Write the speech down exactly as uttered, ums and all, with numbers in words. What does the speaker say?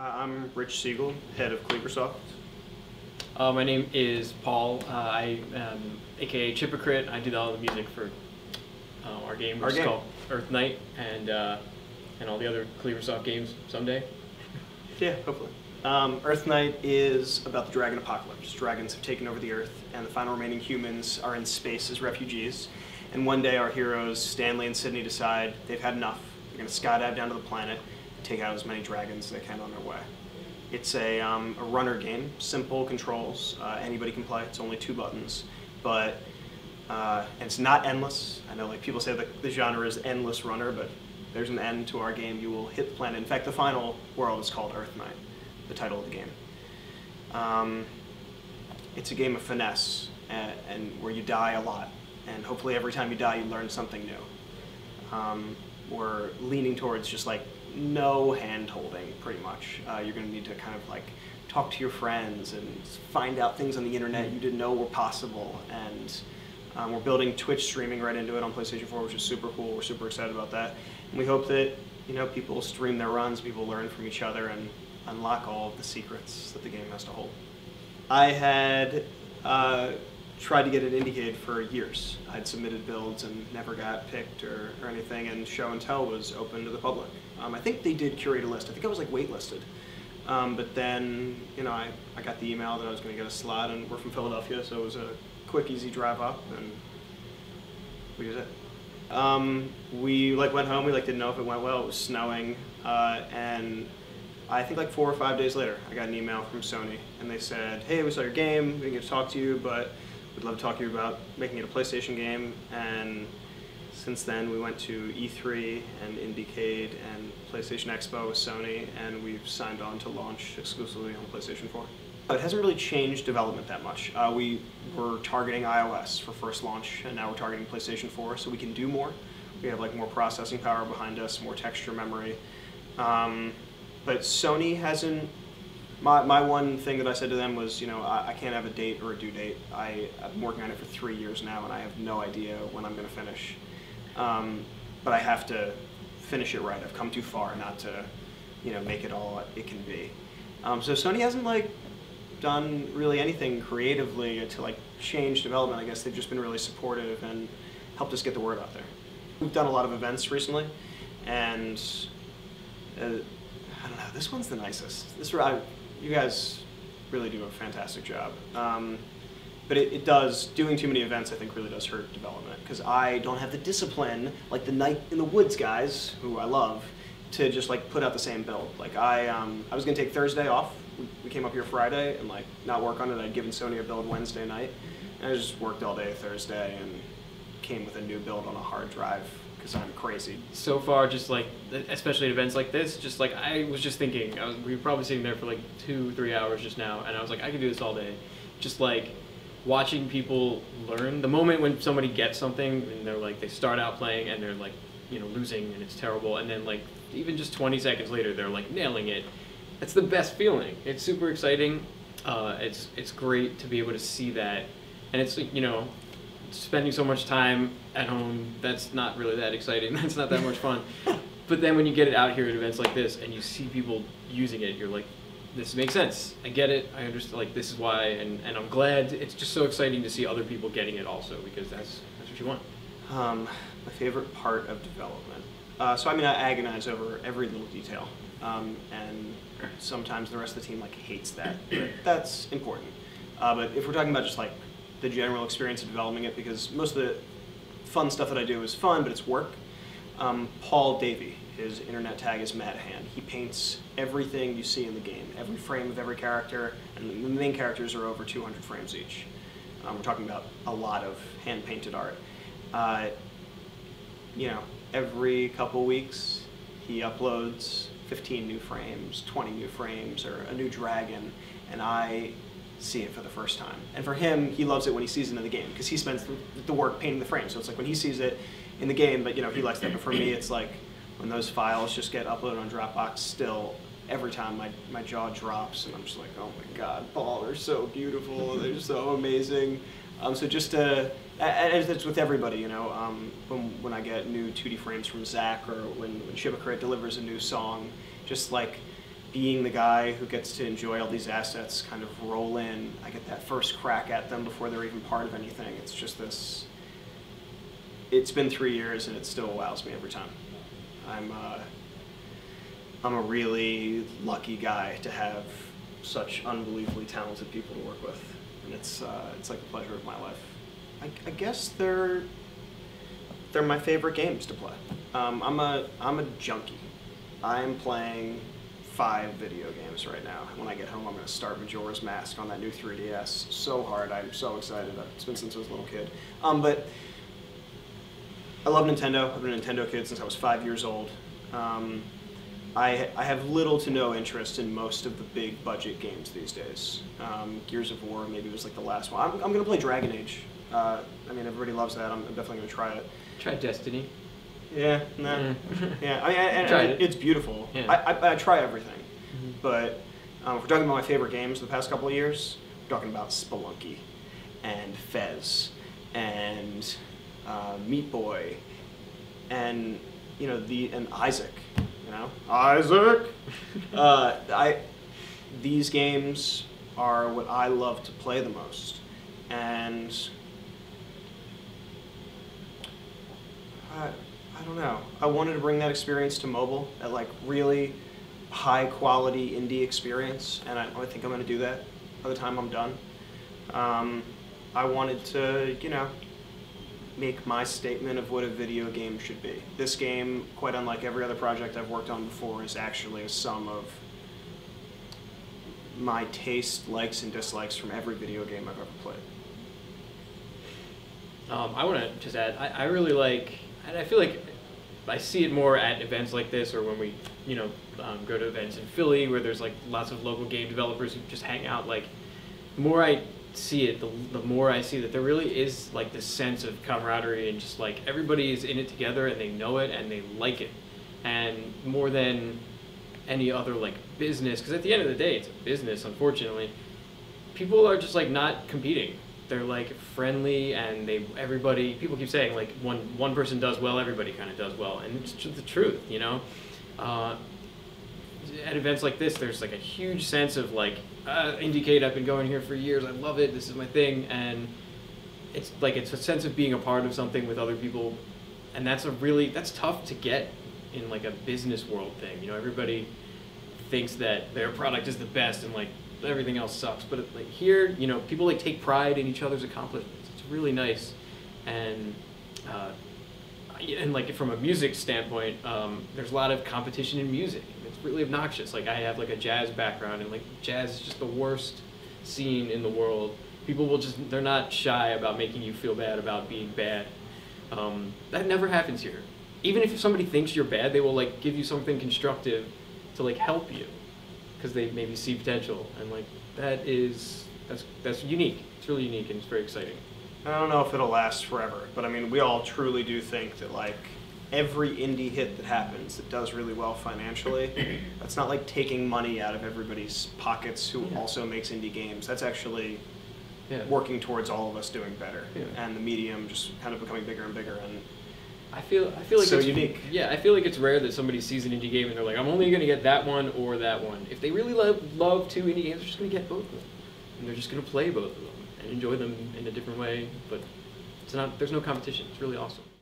I'm Rich Siegel, head of Cleaversoft. Uh, my name is Paul. Uh, I am A K A Chipocrite. I do all the music for uh, our game, which is called Earthnight, and uh, and all the other Cleaversoft games someday. Yeah, hopefully. Um, Earthnight is about the dragon apocalypse. Dragons have taken over the Earth, and the final remaining humans are in space as refugees. And one day, our heroes Stanley and Sydney decide they've had enough. They're going to skydive down to the planet, take out as many dragons as they can on their way. It's a, um, a runner game, simple controls, uh, anybody can play, it's only two buttons, but uh, and it's not endless. I know like people say that the genre is endless runner, but there's an end to our game. You will hit the planet. In fact, the final world is called Earthnight, the title of the game. Um, it's a game of finesse, and, and where you die a lot, and hopefully every time you die you learn something new. Um, we're leaning towards just like no hand-holding, pretty much. Uh, you're going to need to kind of like talk to your friends and find out things on the internet you didn't know were possible. And um, we're building Twitch streaming right into it on PlayStation four, which is super cool. We're super excited about that. And we hope that, you know, people stream their runs, people learn from each other, and unlock all of the secrets that the game has to hold. I had uh, tried to get an IndieCade for years. I'd submitted builds and never got picked or, or anything, and Show and Tell was open to the public. Um, I think they did curate a list. I think I was like waitlisted. Um, but then, you know, I, I got the email that I was going to get a slot, and we're from Philadelphia, so it was a quick, easy drive up, and we did it. Um, we like went home. We like didn't know if it went well. It was snowing, uh, and I think like four or five days later, I got an email from Sony, and they said, "Hey, we saw your game. We didn't get to talk to you, but we'd love to talk to you about making it a PlayStation game." And since then, we went to E three and IndieCade and PlayStation Expo with Sony, and we've signed on to launch exclusively on PlayStation four. It hasn't really changed development that much. Uh, we were targeting iOS for first launch, and now we're targeting PlayStation four, so we can do more. We have like more processing power behind us, more texture memory. Um, but Sony hasn't. My, my one thing that I said to them was, you know, I, I can't have a date or a due date. I, I've been working on it for three years now, and I have no idea when I'm going to finish. Um, but I have to finish it right. I've come too far not to, you know, make it all it can be. Um, so Sony hasn't, like, done really anything creatively to, like, change development. I guess they've just been really supportive and helped us get the word out there. We've done a lot of events recently, and uh, I don't know, this one's the nicest. This I, You guys really do a fantastic job, um, but it, it does, doing too many events I think really does hurt development, because I don't have the discipline, like the Night in the Woods guys, who I love, to just like put out the same build. Like I, um, I was going to take Thursday off, we, we came up here Friday and like not work on it. I'd given Sony a build Wednesday night, and I just worked all day Thursday and came with a new build on a hard drive. I'm crazy. So far, just like, especially at events like this, just like, I was just thinking, I was, we were probably sitting there for like two, three hours just now, and I was like, I could do this all day. Just like, watching people learn. The moment when somebody gets something, and they're like, they start out playing, and they're like, you know, losing, and it's terrible, and then like, even just twenty seconds later, they're like, nailing it. It's the best feeling. It's super exciting. Uh, it's, it's great to be able to see that. And it's, you know, spending so much time at home, that's not really that exciting, that's not that much fun. But then when you get it out here at events like this and you see people using it, you're like, this makes sense, I get it, I understand, like this is why, and, and I'm glad. It's just so exciting to see other people getting it also, because that's, that's what you want. Um, my favorite part of development. Uh, so I mean, I agonize over every little detail, um, and sometimes the rest of the team like hates that, but that's important. Uh, but if we're talking about just like the general experience of developing it, because most of the fun stuff that I do is fun, but it's work. Um, Paul Davy, his internet tag is Mad Hand. He paints everything you see in the game, every frame of every character, and the main characters are over two hundred frames each. Um, we're talking about a lot of hand-painted art. Uh, you know, every couple weeks he uploads fifteen new frames, twenty new frames, or a new dragon, and I see it for the first time. And for him, he loves it when he sees it in the game, because he spends the work painting the frame. So it's like when he sees it in the game, but you know, he likes that. But for me, it's like when those files just get uploaded on Dropbox, still, every time my, my jaw drops, and I'm just like, oh my God, Paul, they're so beautiful, they're so amazing. Um, so just, uh, and it's with everybody, you know, um, when, when I get new two D frames from Zach, or when, when Chipocrite delivers a new song, just like, being the guy who gets to enjoy all these assets kind of roll in. I get that first crack at them before they're even part of anything. It's just this, it's been three years and it still wows me every time. I'm, uh, I'm a really lucky guy to have such unbelievably talented people to work with. And it's, uh, it's like a pleasure of my life. I, I guess they're, they're my favorite games to play. Um, I'm a, I'm a junkie. I'm playing five video games right now. When I get home, I'm gonna start Majora's Mask on that new three D S so hard. I'm so excited. It's been since I was a little kid. Um, but I love Nintendo. I've been a Nintendo kid since I was five years old. Um, I, I have little to no interest in most of the big budget games these days. Um, Gears of War maybe was like the last one. I'm, I'm gonna play Dragon Age. Uh, I mean, everybody loves that. I'm definitely gonna try it. Try Destiny. Yeah, nah. Yeah. yeah. I mean, and, and it. it's beautiful. Yeah. I, I, I try everything, mm-hmm. but um, if we're talking about my favorite games of the past couple of years, we're talking about Spelunky, and Fez, and uh, Meat Boy, and you know the and Isaac, you know Isaac. uh, I these games are what I love to play the most, and. I, I don't know. I wanted to bring that experience to mobile, that like really high quality indie experience, and I, I think I'm going to do that by the time I'm done. Um, I wanted to, you know, make my statement of what a video game should be. This game, quite unlike every other project I've worked on before, is actually a sum of my taste, likes, and dislikes from every video game I've ever played. Um, I want to just add, I, I really like, and I feel like I see it more at events like this, or when we, you know, um, go to events in Philly where there's like lots of local game developers who just hang out. Like, the more I see it, the, the more I see that there really is like this sense of camaraderie and just like everybody is in it together and they know it and they like it. And more than any other like business, because at the end of the day, it's a business, unfortunately. People are just like not competing. They're like friendly, and they everybody. People keep saying like one one person does well, everybody kind of does well, and it's the truth, you know. Uh, at events like this, there's like a huge sense of like uh, IndieCade. I've been going here for years. I love it. This is my thing, and it's like it's a sense of being a part of something with other people, and that's a really that's tough to get in like a business world thing. You know, everybody thinks that their product is the best, and like. Everything else sucks, but like here, you know, people like take pride in each other's accomplishments. It's really nice, and uh, and like from a music standpoint, um, there's a lot of competition in music. It's really obnoxious. Like I have like a jazz background, and like jazz is just the worst scene in the world. People will just they're not shy about making you feel bad about being bad. Um, that never happens here. Even if somebody thinks you're bad, they will like give you something constructive to like help you. Because they maybe see potential, and like that is that's that's unique. It's really unique, and it's very exciting. I don't know if it'll last forever, but I mean, we all truly do think that like every indie hit that happens that does really well financially, that's not like taking money out of everybody's pockets who yeah. also makes indie games. That's actually yeah. working towards all of us doing better, yeah. and the medium just kind of becoming bigger and bigger. And I feel I feel like so it's unique. Yeah, I feel like it's rare that somebody sees an indie game and they're like, I'm only gonna get that one or that one. If they really love love two indie games, they're just gonna get both of them, and they're just gonna play both of them and enjoy them in a different way. But it's not. There's no competition. It's really awesome.